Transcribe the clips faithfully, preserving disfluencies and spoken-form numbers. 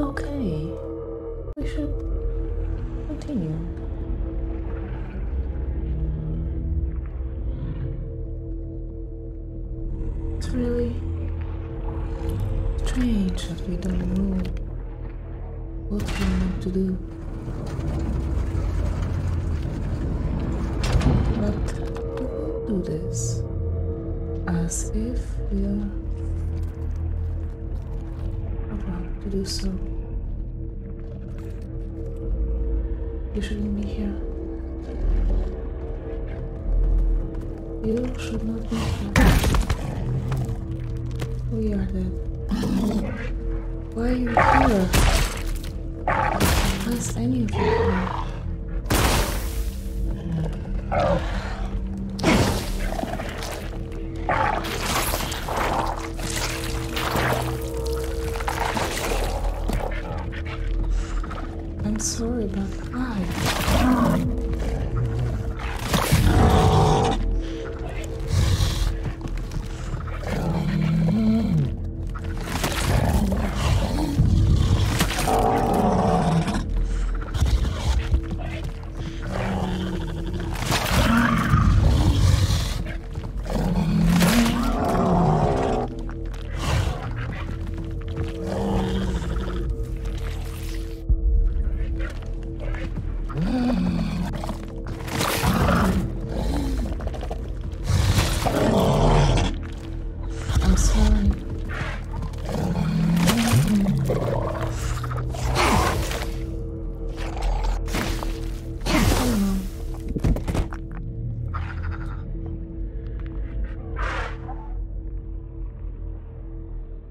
Okay, we should continue. It's really strange that we don't know what we need to do. But we will do this as if we are about to do so. You shouldn't be here. You should not be here. We are dead. Why are you here? Unless any of you are here. Sorry about why.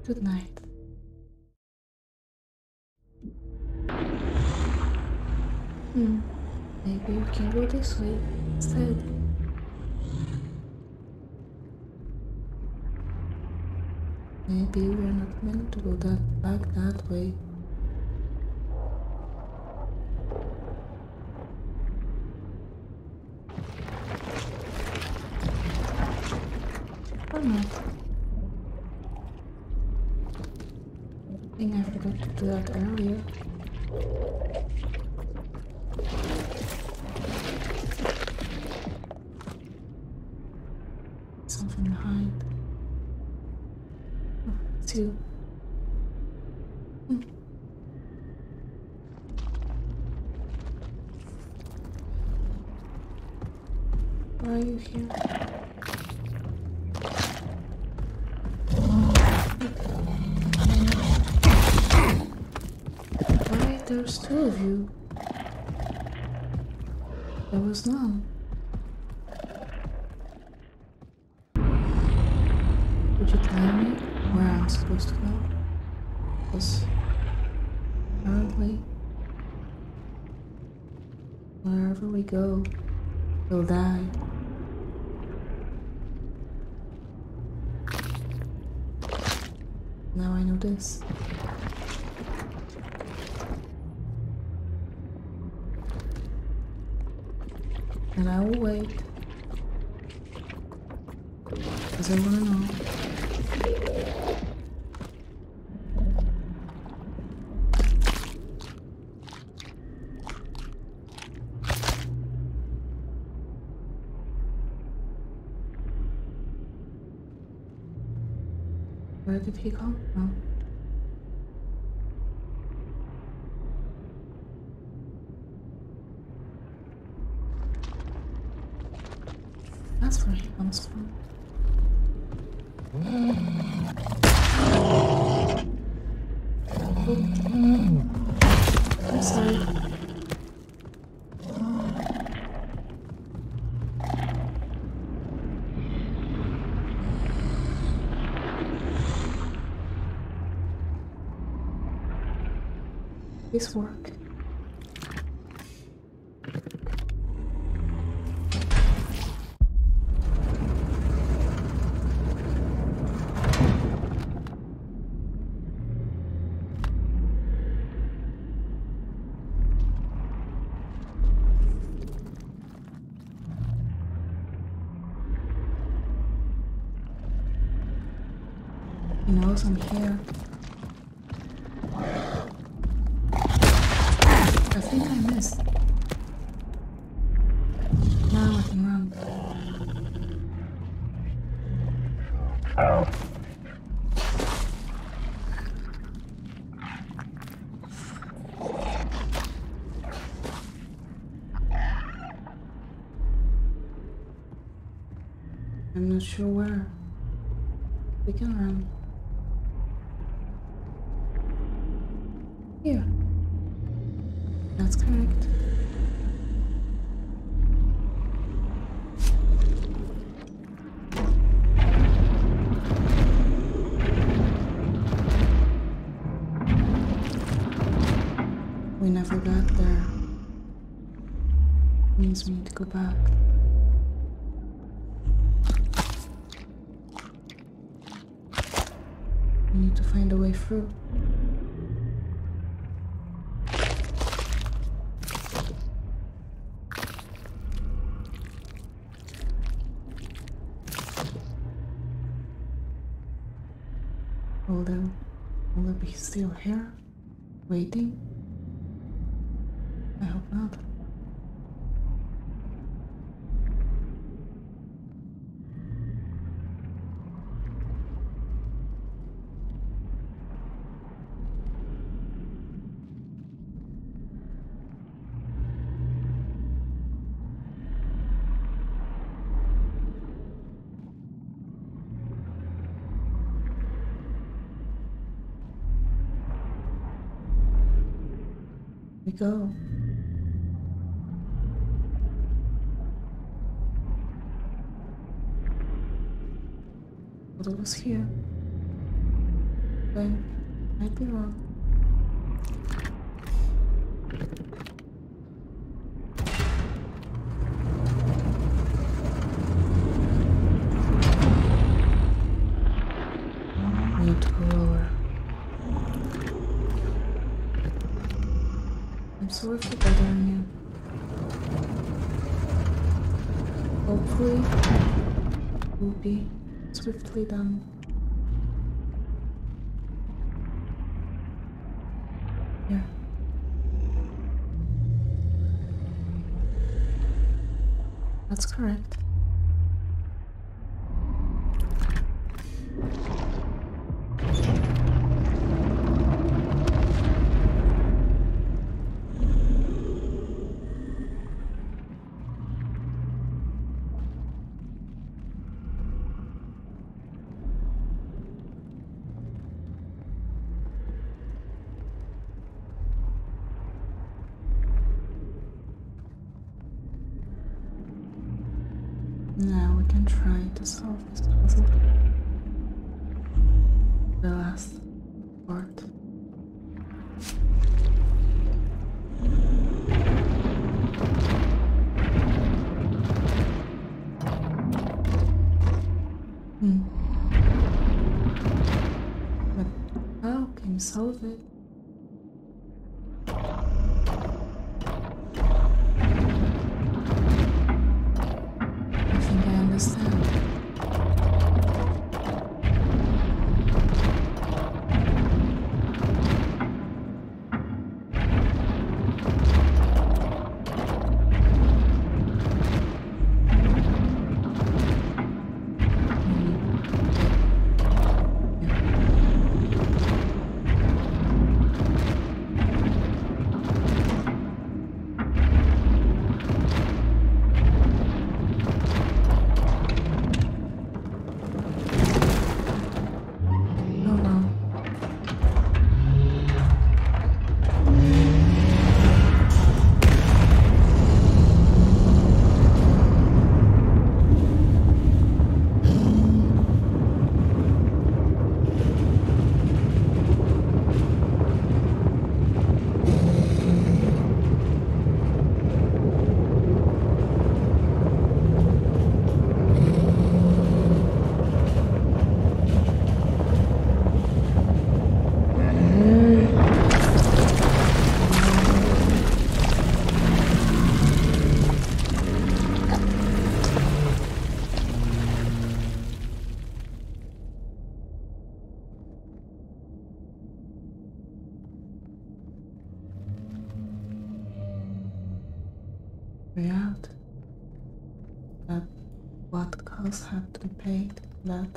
Good night. Hmm. Maybe we can go this way instead. Maybe we're not meant to go that back that way. Or not. I think I forgot to do that earlier. Something behind. Oh, it's you. Hmm. Why are you here? There's two of you. There was none. Would you tell me where I'm supposed to go? Because apparently, wherever we go, we'll die. Now I know this. And I will wait, because I want to know. Where did he come from? That's where he comes from. I'm sorry. This work. He knows I'm here. I miss? Now I can run. Ow. I'm not sure where. We can run. Here. That's correct. We never got there. It means we need to go back. We need to find a way through. Will they, will they be still here, waiting? I hope not. We go. But it was here. Then might be wrong. We need to go lower. I'm sorry for bothering you. Hopefully, it will be swiftly done. Yeah. That's correct. Now we can try to solve this puzzle. The last part. Hmm. But how can you solve it? read that what costs have to be paid, that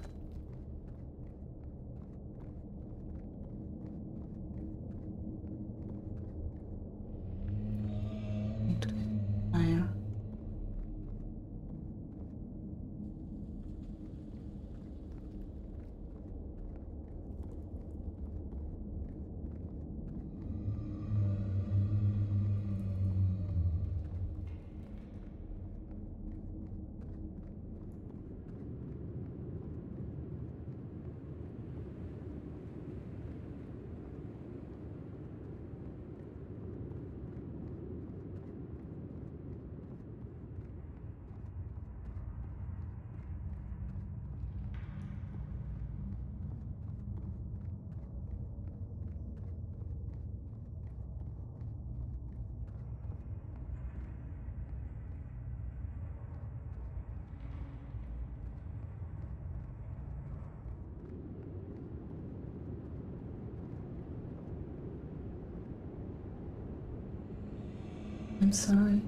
I'm sorry.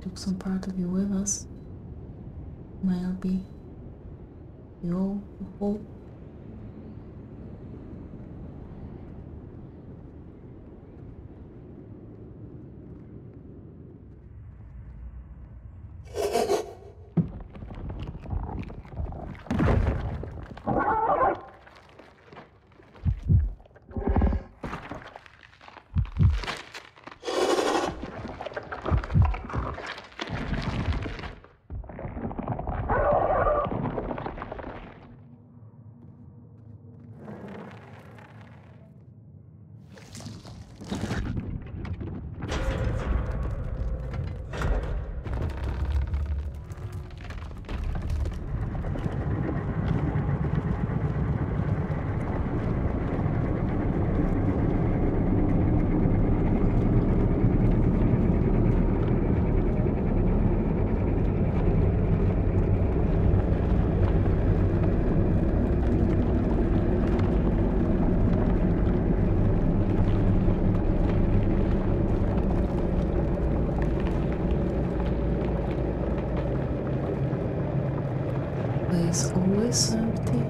Took some part of you with us. May I be your hope? It's always empty,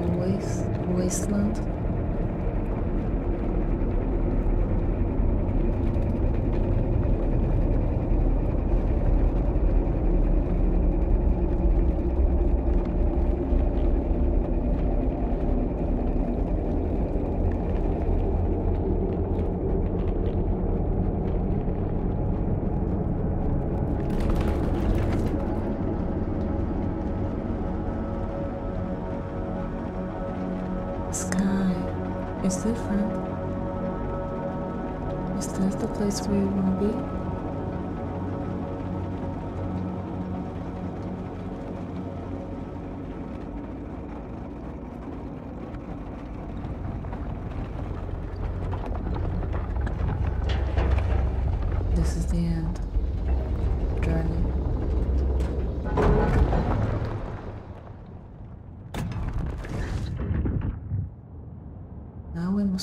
always wasteland. It's different. Is that the place where you want to be?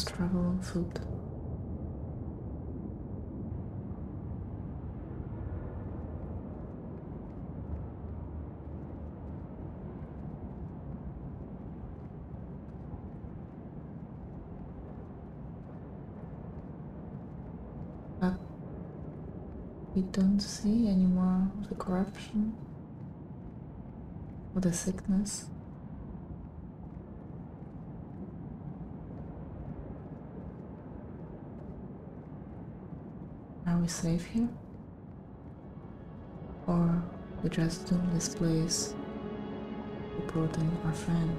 Travel on foot. But we don't see any more of the corruption or the sickness. Are we safe here? Or we just doomed this place to brought in our friend?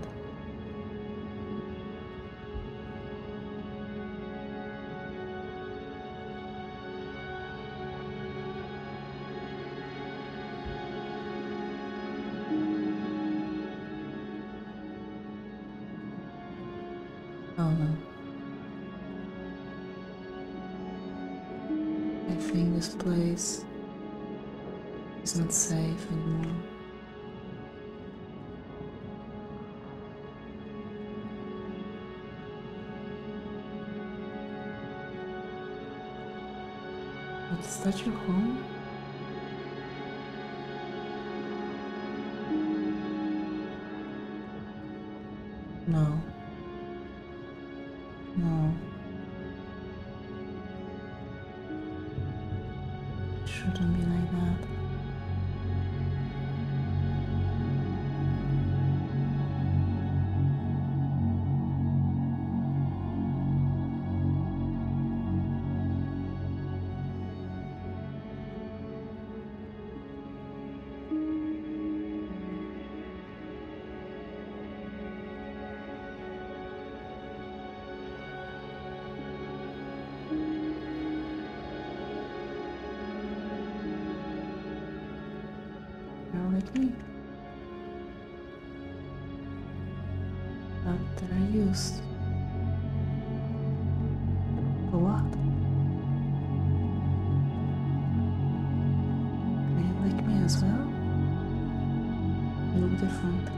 Oh no. I think this place is not safe anymore. Is that your home? No. No. It shouldn't be like that. Like me, but that I used for what? Are you like me as well? You look different.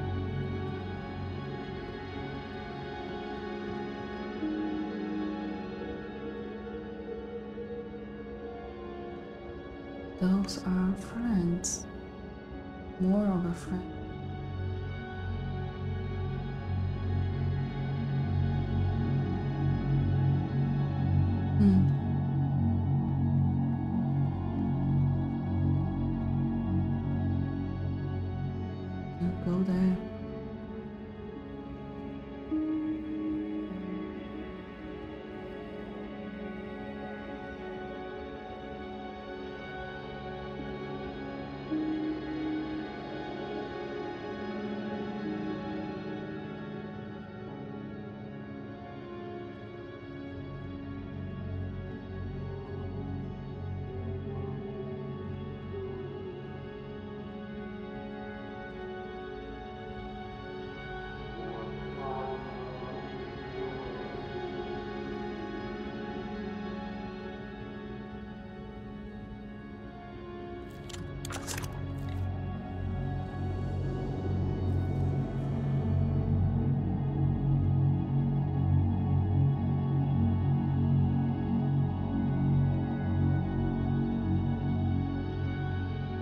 Those are friends. More of a friend. Hmm. Don't go there.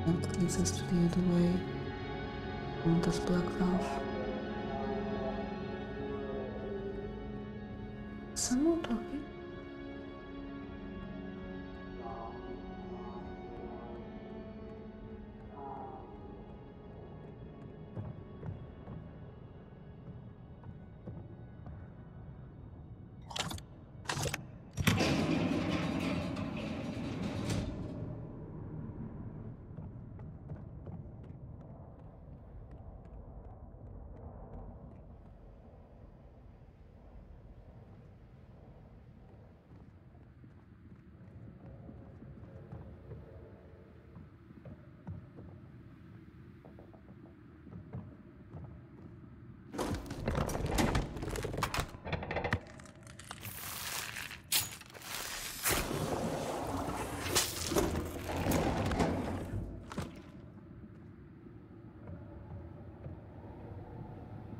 That leads us to the other way, and that's blocked off. Someone talking?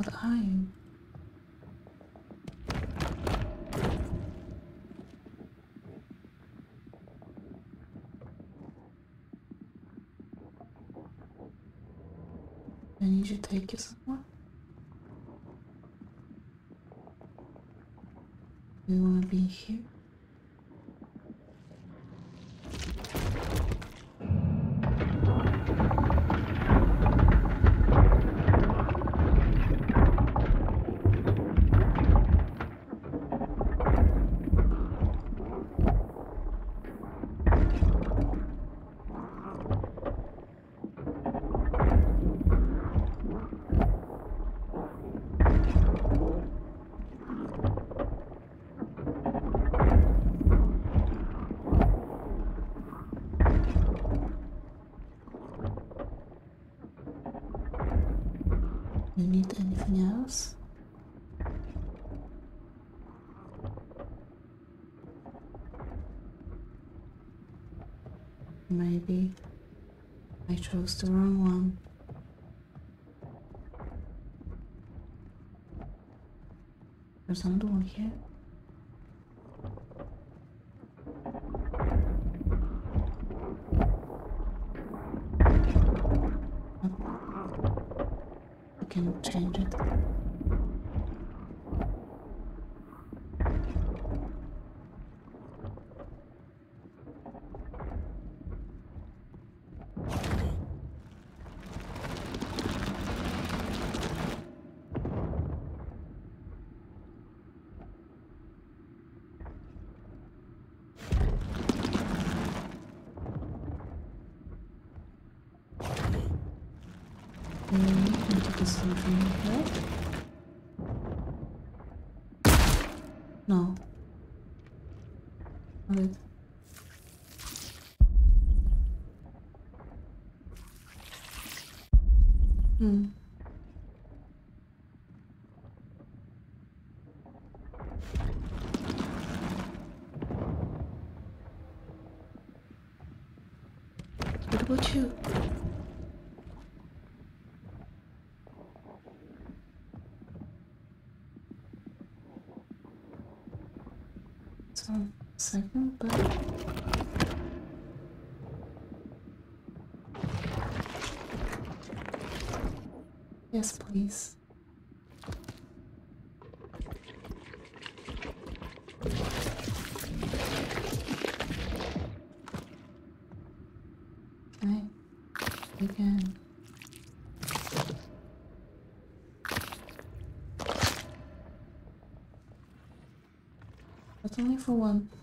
What are you? I need to take you somewhere. Do you want to be here? You need anything else? Maybe I chose the wrong one. There's another one here. 成沉着头。 No. Wait. Hmm. What about you? Second, but yes, please. Okay, again. But only for one.